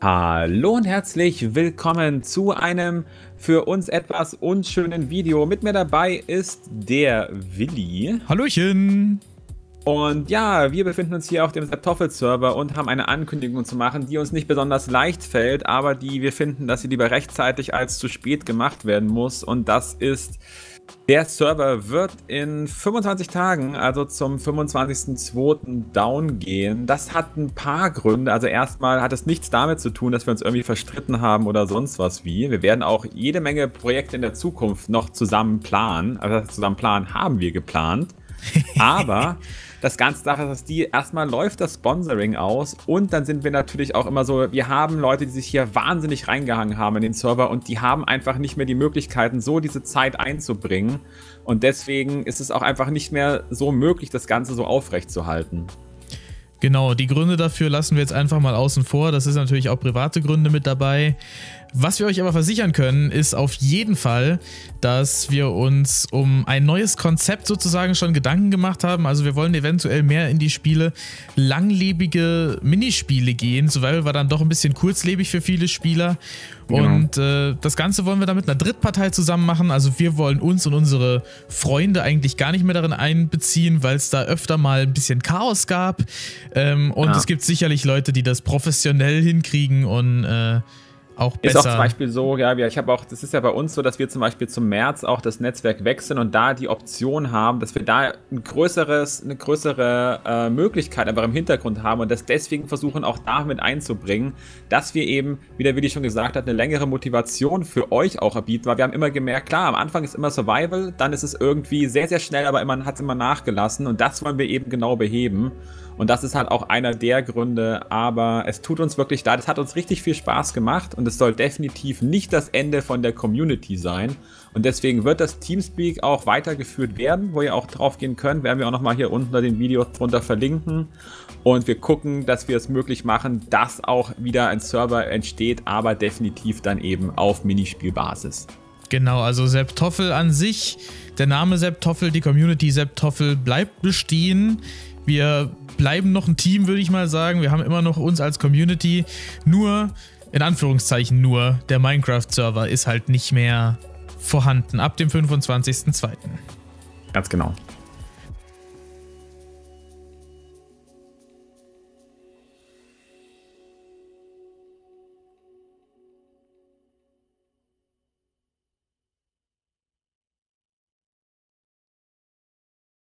Hallo und herzlich willkommen zu einem für uns etwas unschönen Video. Mit mir dabei ist der Willi. Hallöchen! Und ja, wir befinden uns hier auf dem Zaaaptoffel-Server und haben eine Ankündigung zu machen, die uns nicht besonders leicht fällt, aber die wir finden, dass sie lieber rechtzeitig als zu spät gemacht werden muss. Und das ist, der Server wird in 25 Tagen, also zum 25.02. down gehen. Das hat ein paar Gründe. Also erstmal hat es nichts damit zu tun, dass wir uns irgendwie verstritten haben oder sonst was wie. Wir werden auch jede Menge Projekte in der Zukunft noch zusammen planen. Also zusammen planen haben wir geplant. Aber das ganze Sache ist, dass erstmal läuft das Sponsoring aus und dann sind wir natürlich auch immer so, wir haben Leute, die sich hier wahnsinnig reingehangen haben in den Server und die haben einfach nicht mehr die Möglichkeiten, so diese Zeit einzubringen und deswegen ist es auch einfach nicht mehr so möglich, das Ganze so aufrecht zu halten. Genau, die Gründe dafür lassen wir jetzt einfach mal außen vor. Das ist natürlich auch private Gründe mit dabei. Was wir euch aber versichern können, ist auf jeden Fall, dass wir uns um ein neues Konzept sozusagen schon Gedanken gemacht haben. Also wir wollen eventuell mehr in die Spiele langlebige Minispiele gehen. Survival war dann doch ein bisschen kurzlebig für viele Spieler. Genau. Und das Ganze wollen wir dann mit einer Drittpartei zusammen machen. Also wir wollen uns und unsere Freunde eigentlich gar nicht mehr darin einbeziehen, weil es da öfter mal ein bisschen Chaos gab. Und es gibt sicherlich Leute, die das professionell hinkriegen und auch besser. Ist auch zum Beispiel so, ja, ich habe auch, das ist ja bei uns so, dass wir zum Beispiel zum März auch das Netzwerk wechseln und da die Option haben, dass wir da eine größere Möglichkeit einfach im Hintergrund haben und das deswegen versuchen auch damit einzubringen, dass wir eben, wie der Willi schon gesagt hat, eine längere Motivation für euch auch erbieten, weil wir haben immer gemerkt, klar, am Anfang ist immer Survival, dann ist es irgendwie sehr, sehr schnell, aber man hat es immer nachgelassen und das wollen wir eben genau beheben. Und das ist halt auch einer der Gründe, aber es tut uns wirklich leid. Es hat uns richtig viel Spaß gemacht und es soll definitiv nicht das Ende von der Community sein. Und deswegen wird das Teamspeak auch weitergeführt werden, wo ihr auch drauf gehen könnt. Werden wir auch nochmal hier unten unter den Videos drunter verlinken. Und wir gucken, dass wir es möglich machen, dass auch wieder ein Server entsteht, aber definitiv dann eben auf Minispielbasis. Genau, also Zaaaptoffel an sich, der Name Zaaaptoffel, die Community Zaaaptoffel bleibt bestehen. Wir bleiben noch ein Team, würde ich mal sagen. Wir haben immer noch uns als Community. Nur, in Anführungszeichen nur, der Minecraft-Server ist halt nicht mehr vorhanden ab dem 25.02. Ganz genau.